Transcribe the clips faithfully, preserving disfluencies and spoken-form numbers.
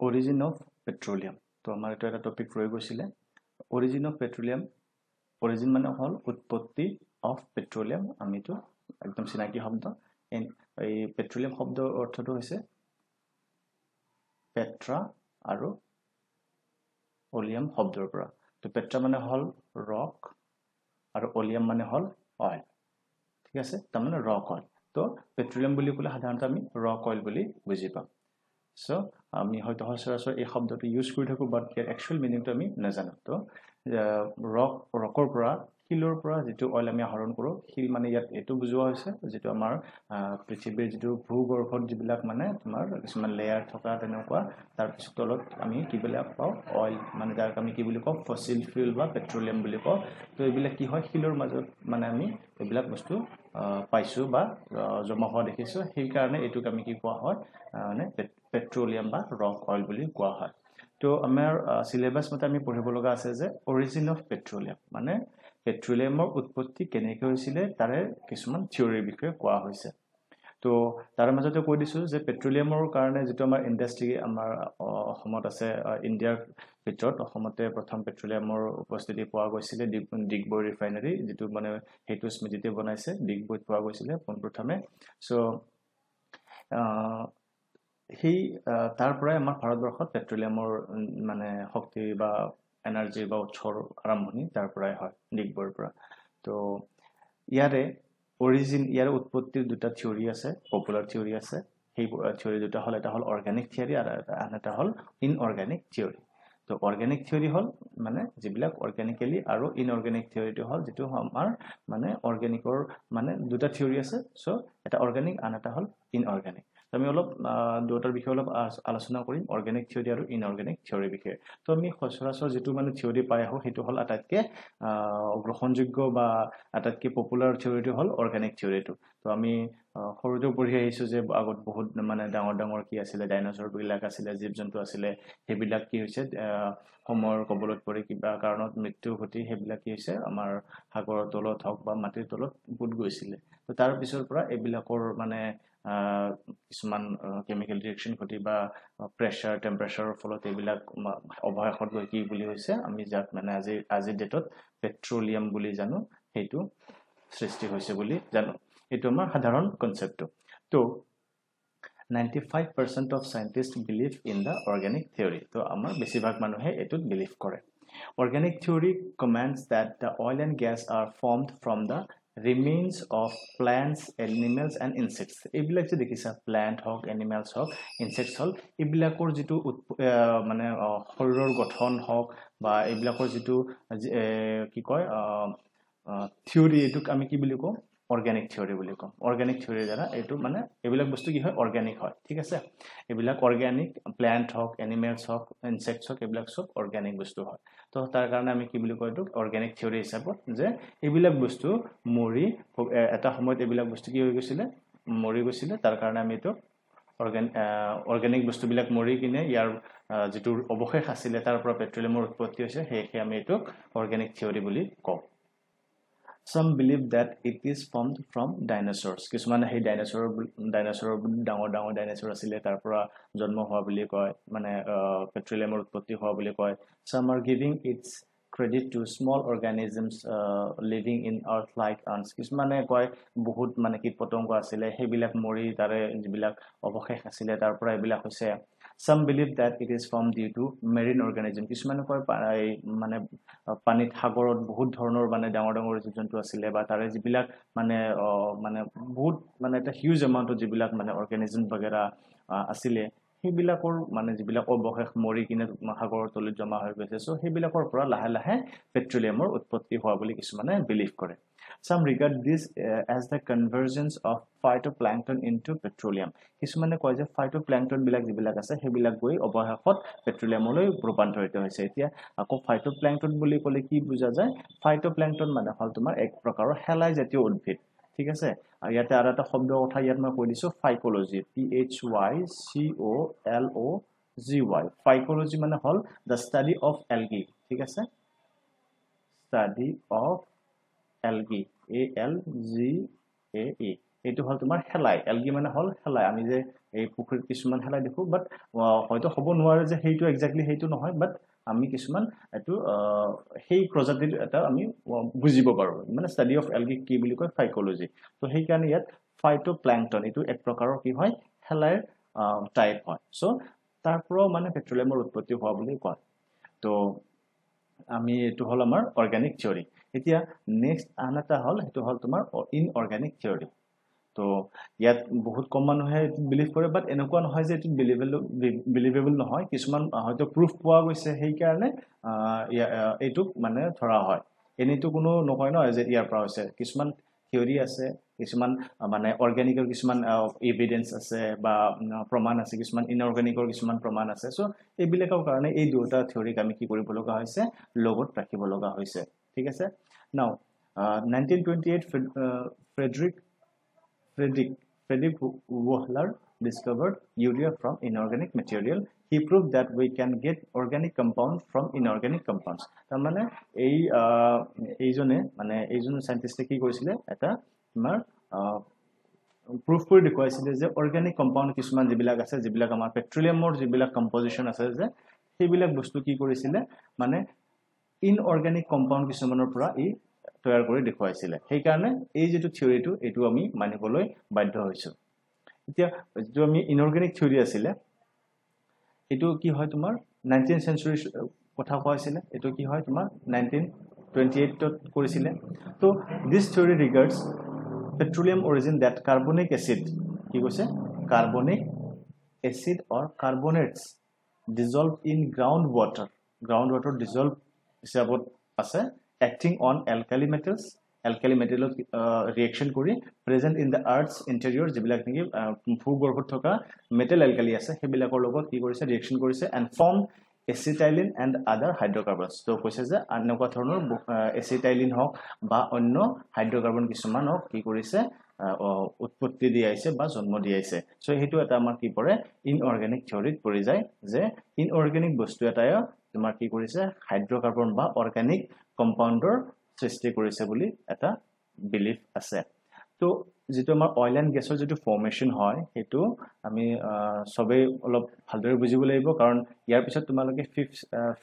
origin of petroleum. तो हमारे तो एक टॉपिक रही गई origin of petroleum, origin माने हल उत्पत्ति of petroleum, आमी तो एकदम सिनाकी शब्द एंड petroleum शब्द अर्थ तो है पेट्रा और ओलियम शब्दर पर। तो पेट्रा माने हल रॉक और ओलियम माने हल ऑयल, ठीक है तमाने रॉक ऑयल। तो पेट्रोलियम बोली कोला साधारणत आमी रॉक ऑयल बोली बुझि पाम। सो आमी হয়তো সরাসরি এই শব্দটো ইউজ কৰি থাকো বাট ইয়াৰ একচুৱেল মিনিংটো আমি নাজানো। তো ৰক ৰকৰ পৰা শিলৰ পৰা যেটো অইল আমি আহৰণ কৰো, শিল মানে ইয়াত এটো বুজোৱা হৈছে যেটো আমাৰ পৃথিৱীৰ যেটো ভূগৰ্ভত যিবিলাক মানে তোমাৰ কিছুমান লেয়াৰ থকা তেনেকুৱা, তাৰ পিছত তলত আমি কি বুলি পাও অইল, মানে যাক আমি কি বুলি কও ফসিল ফিউল বা পেট্ৰলিয়াম বুলি কও। তো এইবিলাক কি হয় শিলৰ মাজত মানে আমি এইবিলাক বস্তু পাইছো বা জমা হোৱা দেখিছো, সেই কাৰণে এটোক আমি কি কোৱা হয় মানে পেট্ৰোলিয়াম বা ৰক অয়েল বুলি কোৱা হয়। তো আমাৰ সিলেবাস মতে আমি পঢ়িব লগা আছে যে অৰিজিন অফ পেট্ৰোলিয়াম, মানে পেট্ৰোলিয়ামৰ উৎপত্তি কেনেকৈ হৈছিল তাৰে কিছুমান থিওৰিৰ বিষয়ে কোৱা হৈছে। তো তাৰ মাজতে কৈ দিছো যে পেট্ৰোলিয়ামৰ কাৰণে যেটো আমাৰ ইন্ডাষ্ট্ৰি আমাৰ অসমত আছে, ইণ্ডিয়াৰ ভিতৰত অসমতে প্ৰথম পেট্ৰোলিয়ামৰ উপস্থিতি পোৱা গৈছিল ডিগবৈ ৰিফাইনাৰী, যেটো মানে হেতু স্মৃতিতে বনাইছে ডিগবৈত পোৱা গৈছিল পোনপ্ৰথমে। সো সেই তাৰ পৰাই আমাৰ ভাৰতবৰ্ষত পেট্ৰলিয়ামৰ মানে শক্তি বা এনাৰ্জি বা উৎসৰ আৰম্ভণি তাৰ পৰাই হয় ডিগবৈৰ পৰা। তো ইয়াৰে অৰিজিন, ইয়াৰ উৎপত্তিৰ দুটা থিওৰি আছে, পপুলাৰ থিওৰি আছে। সেই থিওৰি দুটা হল, এটা হল অৰ্গেনিক থিওৰি আৰু আন এটা হল ইনঅৰ্গেনিক থিওৰি। তো অৰ্গেনিক থিওৰি হল মানে যিবিলাক অৰ্গেনিকেলি আৰু ইনঅৰ্গেনিক থিওৰিটো হল যেটো আমাৰ মানে অৰ্গেনিকৰ মানে দুটা থিওৰি আছে। সো এটা অৰ্গেনিক আন এটা হল ইনঅৰ্গেনিক। আমি অলপ দুটাৰ বিষয়ে অলপ আলোচনা কৰিম, অৰ্গেনিক থিওৰি আৰু ইনঅৰ্গেনিক থিওৰিৰ বিষয়ে। তো আমি সচৰাচৰ যেটো মানে থিওৰি পাই আহো সেইটো হল আটাইতকৈ গ্ৰহণযোগ্য বা আটাইতকৈ পপুলাৰ থিওৰিটো হল অৰ্গেনিক থিওৰিটো। তো আমি সৰুতে পঢ়ি আহিছো যে আগত বহুত মানে ডাঙৰ ডাঙৰ কি আছিলে ডাইনোসৰবিলাক আছিলে, জীৱ জন্তু আছিলে, সেইবিলাক কি হৈছে সময়ৰ কবলত পৰি কিবা কাৰণত মৃত্যু ঘটি সেইবিলাক কি হৈছে আমাৰ সাগৰৰ তলত হওক বা মাটিৰ তলত পুত গৈছিলে। তো তাৰ পিছৰ পৰা এইবিলাকৰ মানে কিছুমান কেমিকেল ৰিয়েকচন ঘটি বা প্ৰেছাৰ টেম্পাৰেচাৰৰ ফলত এইবিলাক অৱশেষত গৈ কি বুলি হৈছে আমি যাক মানে আজি আজিৰ ডেটত পেট্ৰলিয়াম বুলি জানো সেইটো সৃষ্টি হৈছে বুলি জানো। এইটো আমাৰ সাধাৰণ কনসেপ্টটো। তো ninety-five percent of scientists believe in the organic theory. তো আমাৰ বেছিভাগ মানুহে এইটোত বিলিভ কৰে। Organic theory commands that the oil and gas are formed from the remains of plants, animals and insects. এইবিলাক যে দেখিছা প্লান্ট হওক, এনিমেলছ হওক, ইনসেক্টছ হওক, এইবিলাকৰ যেটো মানে শৰীৰৰ গঠন হওক বা এইবিলাকৰ যেটো কি কয় থিওৰি, এইটোক আমি কি বুলি কওঁ অৰ্গেনিক থিওৰি বুলি কম। অৰ্গেনিক থিওৰিৰ দ্বাৰা এইটো মানে এইবিলাক বস্তু কি হয় অৰ্গেনিক হয়, ঠিক আছে। এইবিলাক অৰ্গেনিক প্লান্ট হওক, এনিমেলছ হওক, ইনসেক্টছ হওক, এইবিলাক চব অৰ্গেনিক বস্তু হয়। তো তাৰ কাৰণে আমি কি বুলি কয় এইটো অৰ্গেনিক থিওৰি হিচাপত, যে এইবিলাক বস্তু মৰি এটা সময়ত এইবিলাক বস্তু কি হৈ গৈছিলে মৰি গৈছিলে, তাৰ কাৰণে আমি এইটো অৰ্গেনিক অৰ্গেনিক বস্তুবিলাক মৰি কিনে ইয়াৰ যিটো অৱশেষ আছিলে তাৰ পৰা পেট্ৰলিয়ামৰ উৎপত্তি হৈছে, সেয়েহে আমি এইটোক অৰ্গেনিক থিওৰি বুলি কওঁ। Some believe that it is formed from dinosaurs. Kisumane hei dinosaur dinosaur dangor dangor dinosaur asile tar pora jonmo hoa buli koy mane petroleum utpotti hoa buli koy. Some are giving its credit to small organisms uh, living in earth like ants. Kisumane koy বহুত মানে কি পতংগ asile hebilak mori tare jibilak obokhesh asile tar pora ebilak hoise. Some believe that it is formed due to marine organism. কিছুমানে কয় মানে পানীত সাগৰত বহুত ধৰণৰ মানে ডাঙৰ ডাঙৰ জীৱ জন্তু আছিলে বা তাৰে যিবিলাক মানে মানে বহুত মানে এটা হিউজ এমাউণ্টৰ যিবিলাক মানে অৰ্গেনিজম বগেৰা আছিলে সেইবিলাকৰ মানে যিবিলাক অৱশেষ মৰি কিনে সাগৰৰ তলিত জমা হৈ গৈছে। চ' সেইবিলাকৰ পৰা লাহে লাহে পেট্ৰলিয়ামৰ উৎপত্তি হোৱা বুলি কিছুমানে বিলিভ কৰে। Some regard this uh, as the convergence of phytoplankton into petroleum. কিছুমানে কয় যে phytoplankton বিলাক যিবিলাক আছে সেইবিলাক গৈ অৱশেষত পেট্ৰলিয়ামলৈ ৰূপান্তৰিত হৈছে। এতিয়া আকৌ phytoplankton বুলি ক'লে কি বুজা যায়? phytoplankton মানে হ'ল তোমাৰ এক প্ৰকাৰৰ হেলাই জাতীয় উদ্ভিদ, ঠিক আছে। আৰু ইয়াতে আৰু এটা শব্দৰ কথা ইয়াত মই কৈ দিছো phycology, p h y c o l o g y। phycology মানে হ'ল the study of algae, ঠিক আছে, study of algae, a l g a e এইটো হল তোমার হেলাই এলগি মানে হল হেলাই আমি যে এই পুখুর কিছুমান হেলাই দেখো বাট হয়তো হব নোৱাৰ যে হেইটো এক্স্যাক্টলি হেইটো নহয় বাট আমি কিছুমান এটো হেই প্ৰজাতিৰ এটা আমি বুজিব পাৰো মানে স্টাডি অফ এলগি কি বুলি কয় ফাইকোলজি তো হেই কাৰণে ইয়াত ফাইটোপ্ল্যাঙ্কটন এটো এক প্ৰকাৰৰ কি হয় হেলাইৰ টাইপ হয় সো তাৰপৰ মানে পেট্ৰলিয়ামৰ উৎপত্তি হোৱা বুলি কোৱা তো আমি এটো হল আমাৰ অৰ্গানিক থিয়ৰী এতিয়া নেক্সট আনটা হল এটো হল তোমাৰ ইনঅৰ্গানিক থিয়ৰী तो यात बहुत कम मानु है बिलीव करे बट एनोको न হয় যে ইট বিলিভেবল বিলিভেবল নহয় কিমান হয়তো প্রুফ পোৱা গৈছে হেই কাৰণে এটো মানে ধৰা হয় এনেটো কোনো নহয় ন যে ইয়াৰ পৰা হৈছে কিমান থিওৰি আছে কিমান মানে অৰ্গানিকৰ কিমান এভিডেন্স আছে বা প্ৰমাণ আছে কিমান ইনঅৰ্গানিকৰ কিমান প্ৰমাণ আছে সো এইবিলাকৰ কাৰণে এই দুটা থিওৰিক আমি কি কৰিব লগা হৈছে লগত ৰাখিব লগা হৈছে ঠিক আছে নাও nineteen twenty-eight Frederick Frederick, Frederick Wohler discovered urea from inorganic material. He proved that we can get organic compounds from inorganic compounds. So, I mean, this, uh, this one, I mean, this one scientist ki koisile, eta, amar, uh, proof kori dekhwaisile je organic compound kisuman jibilak ase, jibilak amar petroleum or jibilak composition ase je, hebilak bostu ki korisile, mane inorganic compound kisumanor pura ei তৈয়ার কৰি দেখুৱাইছিলে সেই কাৰণে এই যেটো থিওৰিটো এটো আমি মানিবলৈ বাধ্য হৈছো এতিয়া যে আমি ইনঅৰ্গানিক থিওৰি আছিল এটো কি হয় তোমাৰ nineteenth century কথা কোৱা হৈছিল এটো কি হয় তোমাৰ nineteen twenty-eight তত কৰিছিলে তো this theory regards petroleum origin that carbonic acid কি কৈছে carbonic acid or carbonates dissolved in ground water ground water dissolved হিচাপত আছে acting on alkali metals alkali metal uh, reaction kori present in the earth's interior jibilak niki bhugorhot thoka metal alkali ase hebilakor logot ki korise reaction korise and form acetylene and other hydrocarbons to koise je anoka dhornor acetylene hok ba onno hydrocarbon kisuman hok ki korise utpotti di aise ba jonmo di aise so hetu eta amar ki pore inorganic theory pori jay je inorganic bostu eta তোমার কি কৰিছে hydrocarbon বা organic কম্পাউন্ডৰ সৃষ্টি কৰিছে বুলি এটা belief আছে তো যেটো আমাৰ অয়েল এণ্ড গ্যাসৰ যেটো ফৰ্মেশন হয় হেতু আমি সবে অলপ ভালদৰে বুজিব লাগিব কাৰণ ইয়াৰ পিছত তোমালোকে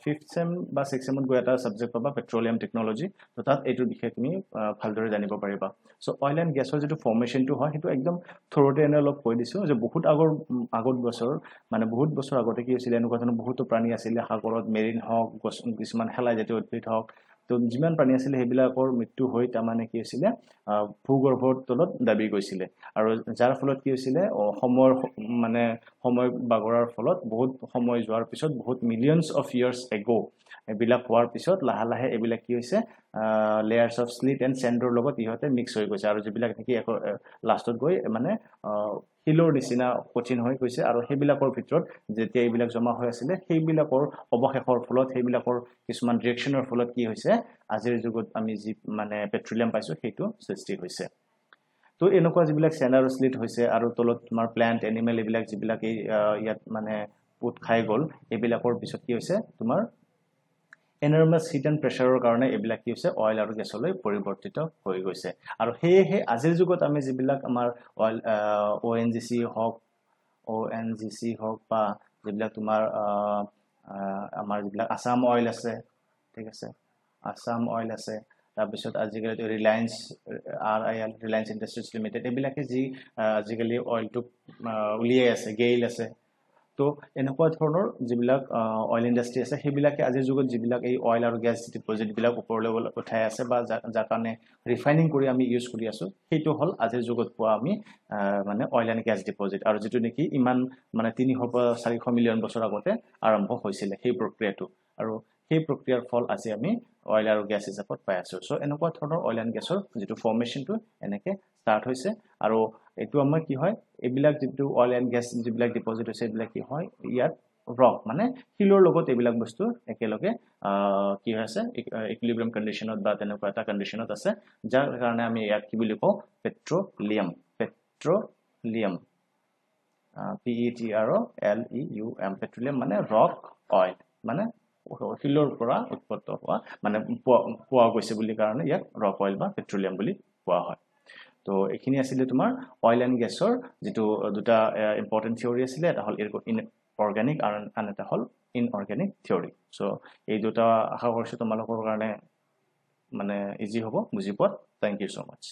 fifth sem বা sixth sem গৈ এটা সাবজেক্ট পাবা পেট্রোলিয়াম টেকনলজি তো তাত এইটো বিষয়ে তুমি ভালদৰে জানিব পাৰিবা সো অয়েল এণ্ড গ্যাসৰ যেটো ফৰ্মেশনটো হয় হেতু একদম থৰতে এনে অলপ কৈ দিছো যে বহুত আগৰ আগত বছৰ মানে বহুত বছৰ আগতে কি হৈছিল এনেকুৱা ধৰণৰ বহুত প্ৰাণী আছিল সাগৰত মেৰিন হক কিছুমান হেলাই জাতীয় উদ্ভিদ হক তো জিমান পানী আছিল হেবিলাকৰ মৃত্যু হৈ তা মানে কি হৈছিল ভূগৰ্ভৰ তলত দাবী গৈছিল আৰু যাৰ ফলত কি হৈছিল সময়ৰ মানে সময় বাগৰাৰ ফলত বহুত সময় যোৱাৰ পিছত বহুত মিলিয়নছ অফ ইয়াৰ্স এগো এবিলাক হোৱাৰ পিছত লাহে লাহে এবিলাক কি হৈছে লেয়াৰছ অফ স্লিট এণ্ড চেণ্ডৰ লগত ইহতে মিক্স হৈ গৈছে আৰু যেবিলাক নেকি লাষ্টত গৈ মানে হিলৰ নিচিনা কঠিন হৈ গৈছে আৰু হেবিলাকৰ ভিতৰত যেতিয়া এইবিলাক জমা হৈ আছিল হেবিলাকৰ অবশেষৰ ফলত হেবিলাকৰ কিছুমান ৰিঅ্যাকচনৰ ফলত কি হৈছে আজিৰ যুগত আমি যি মানে পেট্ৰলিয়াম পাইছো সেইটো সৃষ্টি হৈছে তো এনেকুৱা যেবিলাক চেণ্ডৰ স্লিট হৈছে আৰু তলত তোমাৰ প্লান্ট এনিমেল এবিলাক যেবিলাক ইয়াত মানে পোত খাই গল এবিলাকৰ পিছত কি হৈছে তোমাৰ enormous heat and pressure or karone ebilak ki hoise oil aru gas loi poribortito hoi goise aru he he ajir jugot ami jibilak amar oil ongc hok ongc hok pa jibilak tomar amar jibilak assam oil ase thik ase assam oil ase তাৰপিছত আজিকালি তো Reliance R I L Reliance Industries Limited এবিলাকে যি আজিকালি অইলটো উলিয়াই আছে Gayle আছে তো এনেকুৱা ধৰণৰ জিবিলাক অয়েল ইন্ডাষ্ট্ৰি আছে হেবিলাকে আজিৰ যুগত জিবিলাক এই অয়েল আৰু গ্যাস ডিপোজিট বিলাক ওপৰলৈ উঠাই আছে বা যাৰ কাৰণে ৰিফাইনিং কৰি আমি ইউজ কৰি আছো সেইটো হল আজিৰ যুগত পোৱা আমি মানে অয়েল এণ্ড গ্যাস ডিপোজিট আৰু যেটো নেকি ইমান মানে three hundred four hundred million বছৰ আগতে আৰম্ভ হৈছিল সেই প্ৰক্ৰিয়াটো আৰু সেই প্ৰক্ৰিয়াৰ ফল আজি আমি অয়েল আৰু গ্যাস হিচাপত পাই আছো সো এনেকুৱা ধৰণৰ অয়েল এণ্ড গ্যাসৰ যেটো ফৰ্মেশনটো এনেকে স্টাৰ্ট হৈছে আৰু এটো আমাৰ কি হয় এবিলাক যেটো অয়েল এণ্ড গ্যাস যেবিলাক ডিপোজিট হৈছে এবিলাক কি হয় ইয়াত ৰক মানে হিলৰ লগত এবিলাক বস্তু একেলগে কি হৈছে ইকুইলিব্ৰিয়াম কন্ডিশনত বা তেনেকুৱা এটা কন্ডিশনত আছে যাৰ কাৰণে আমি ইয়াক কি বুলি কওঁ petroleum petroleum P E T R O L E U M petroleum মানে ৰক অয়েল মানে হিলৰ পৰা উৎপন্ন হোৱা মানে পোৱা গৈছে বুলি কাৰণে ইয়াক ৰক অয়েল বা পেট্ৰলিয়াম বুলি কোৱা হয় তো এখানে আসলে তোমার অয়েল এন্ড গ্যাসর যেটা দুটা ইম্পর্টেন্ট থিওরি আসলে এটা হল ইনঅর্গানিক আর আরেকটা হল ইনঅর্গানিক থিওরি সো এই দুটা আশা করছি তোমালোকৰ কাৰণে মানে ইজি হ'ব বুজি পোৱা থ্যাংক ইউ সো মাচ